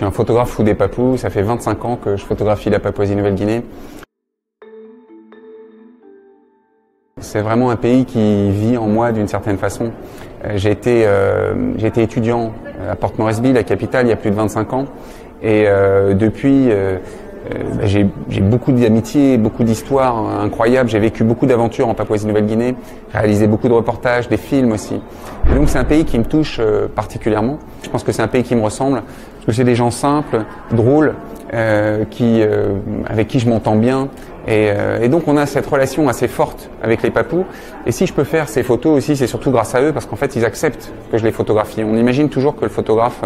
suis un photographe fou des Papous, ça fait 25 ans que je photographie la Papouasie Nouvelle Guinée. C'est vraiment un pays qui vit en moi d'une certaine façon. J'ai été étudiant à Port Moresby, la capitale, il y a plus de 25 ans. Et depuis, j'ai beaucoup d'amitiés, beaucoup d'histoires incroyables. J'ai vécu beaucoup d'aventures en Papouasie-Nouvelle-Guinée, réalisé beaucoup de reportages, des films aussi. Et donc c'est un pays qui me touche particulièrement. Je pense que c'est un pays qui me ressemble, parce que c'est des gens simples, drôles, avec qui je m'entends bien. Et donc on a cette relation assez forte avec les Papous. Et si je peux faire ces photos aussi, c'est surtout grâce à eux, parce qu'en fait ils acceptent que je les photographie. On imagine toujours que le photographe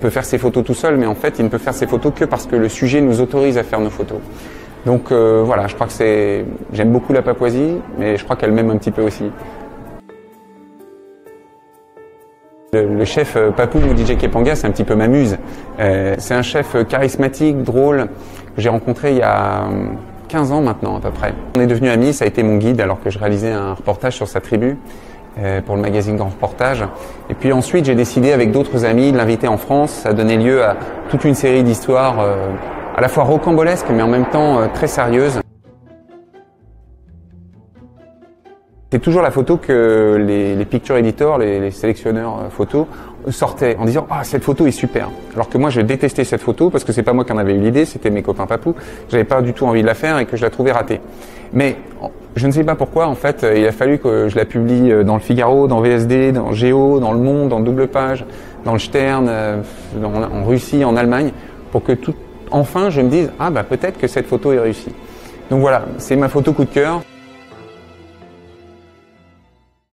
peut faire ses photos tout seul, mais en fait il ne peut faire ses photos que parce que le sujet nous autorise à faire nos photos. Donc voilà, je crois que c'est... J'aime beaucoup la Papouasie, mais je crois qu'elle m'aime un petit peu aussi. Le chef papou, DJ Kepanga, c'est un petit peu ma muse. C'est un chef charismatique, drôle, que j'ai rencontré il y a 15 ans maintenant à peu près. On est devenus amis, ça a été mon guide alors que je réalisais un reportage sur sa tribu pour le magazine Grand Reportage. Et puis ensuite j'ai décidé avec d'autres amis de l'inviter en France. Ça a donné lieu à toute une série d'histoires à la fois rocambolesques mais en même temps très sérieuses. C'est toujours la photo que les picture editors, les sélectionneurs photos sortaient en disant « Ah, cette photo est super !» Alors que moi, je détestais cette photo parce que c'est pas moi qui en avais eu l'idée, c'était mes copains papous. J'avais pas du tout envie de la faire et que je la trouvais ratée. Mais je ne sais pas pourquoi, en fait, il a fallu que je la publie dans le Figaro, dans VSD, dans Géo, dans Le Monde, dans Double Page, dans le Stern, en Russie, en Allemagne, pour que tout, enfin, je me dise « Ah, bah peut-être que cette photo est réussie !» Donc voilà, c'est ma photo coup de cœur.